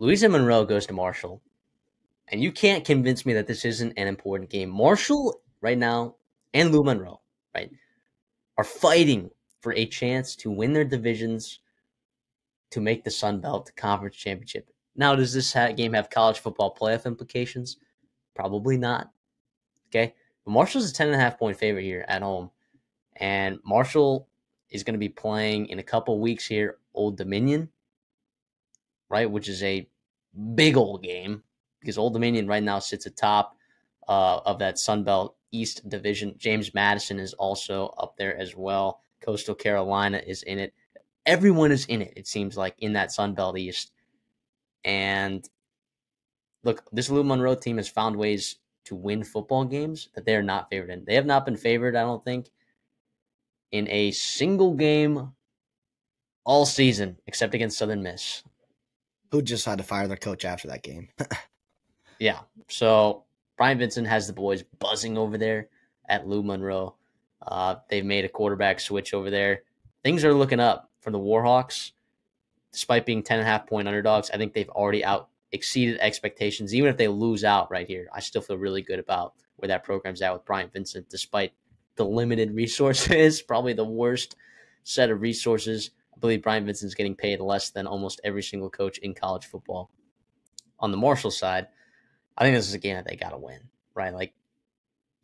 Louisiana Monroe goes to Marshall, and you can't convince me that this isn't an important game. Marshall right now and Lou Monroe, right, are fighting for a chance to win their divisions to make the Sun Belt Conference Championship. Now, does this game have college football playoff implications? Probably not. Okay? But Marshall's a 10.5-point favorite here at home, and Marshall is going to be playing in a couple weeks here Old Dominion, right, which is a big old game because Old Dominion right now sits atop of that Sun Belt East division. James Madison is also up there as well. Coastal Carolina is in it. Everyone is in it, it seems like, in that Sun Belt East. And look, this Lou Monroe team has found ways to win football games that they are not favored in. They have not been favored, I don't think, in a single game all season, except against Southern Miss, who just had to fire their coach after that game. Yeah. So Brian Vincent has the boys buzzing over there at Lou Monroe. They've made a quarterback switch over there. Things are looking up for the Warhawks. Despite being 10.5-point underdogs, I think they've already exceeded expectations. Even if they lose out right here, I still feel really good about where that program's at with Brian Vincent, despite the limited resources, probably the worst set of resources. I believe Brian Vincent's getting paid less than almost every single coach in college football. On the Marshall side, I think this is a game that they got to win, right? Like,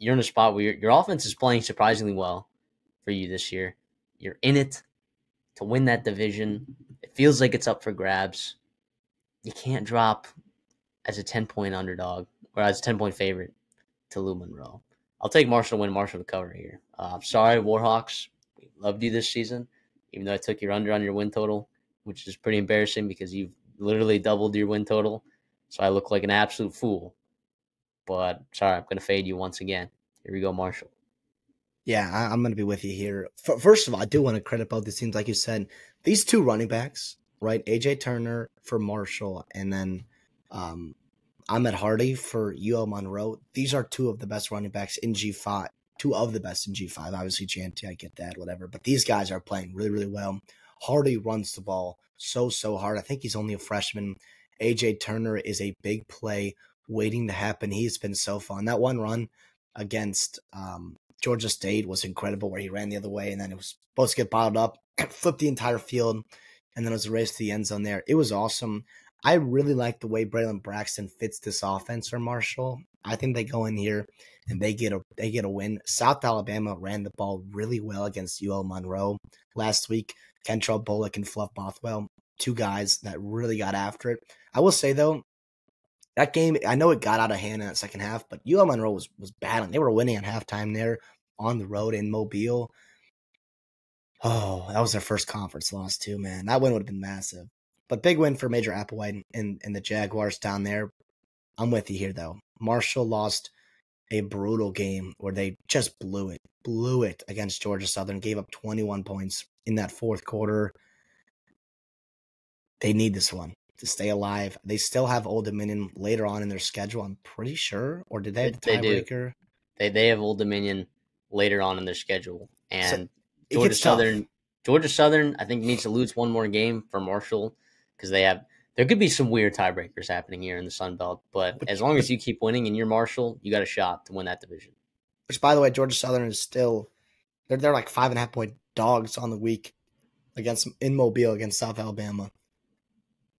you're in a spot where your offense is playing surprisingly well for you this year. You're in it to win that division. It feels like it's up for grabs. You can't drop as a 10-point underdog or as a 10-point favorite to Lou Monroe. I'll take Marshall to win, Marshall to cover here. I'm sorry, Warhawks. We loved you this season, even though I took your under on your win total, which is pretty embarrassing because you've literally doubled your win total. So I look like an absolute fool. But sorry, I'm going to fade you once again. Here we go, Marshall. Yeah, I'm going to be with you here. First of all, I do want to credit both these teams. Like you said, these two running backs, right? A.J. Turner for Marshall and then Ahmed Hardy for UL Monroe. These are two of the best running backs in G5. Two of the best in G5. Obviously, Chanty, I get that, whatever. But these guys are playing really, really well. Hardy runs the ball so hard. I think he's only a freshman. A.J. Turner is a big play waiting to happen. He's been so fun. That one run against Georgia State was incredible where he ran the other way, and then it was supposed to get bottled up, flipped the entire field, and then it was a race to the end zone there. It was awesome. I really like the way Braylon Braxton fits this offense for Marshall. I think they go in here and they get a win. South Alabama ran the ball really well against UL Monroe last week. Kentrell Bullock and Fluff Bothwell, two guys that really got after it. I will say, though, that game, I know it got out of hand in that second half, but UL Monroe was battling. They were winning at halftime there on the road in Mobile. Oh, that was their first conference loss too, man. That win would have been massive. But big win for Major Applewhite and the Jaguars down there. I'm with you here, though. Marshall lost a brutal game where they just blew it against Georgia Southern, gave up 21 points in that fourth quarter. They need this one to stay alive. They still have Old Dominion later on in their schedule, I'm pretty sure. Or did they have the tiebreaker? They have Old Dominion later on in their schedule. And so Georgia Southern, I think, needs to lose one more game for Marshall because there could be some weird tiebreakers happening here in the Sun Belt. But as long as you keep winning and you're Marshall, you got a shot to win that division. Which, by the way, Georgia Southern is still – they're like 5.5-point dogs on the week in Mobile against South Alabama.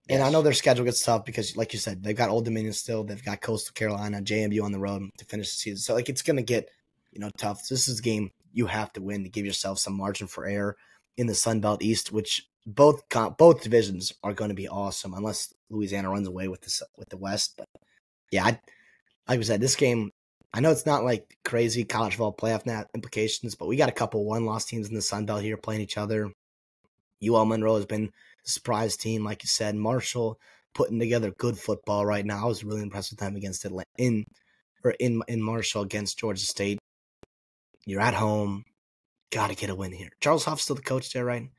And I know their schedule gets tough because, like you said, they've got Old Dominion still. They've got Coastal Carolina, JMU on the road to finish the season. So, like, it's going to get, tough. So this is a game you have to win to give yourself some margin for error in the Sun Belt East, which both divisions are going to be awesome unless Louisiana runs away with the West. But, yeah, like I said, this game, I know it's not like crazy college football playoff implications, but we got a couple one-loss teams in the Sun Belt here playing each other. UL Monroe has been a surprise team, like you said. Marshall putting together good football right now. I was really impressed with them against Atlanta in Marshall against Georgia State. You're at home, got to get a win here. Charles Huff's still the coach there, right?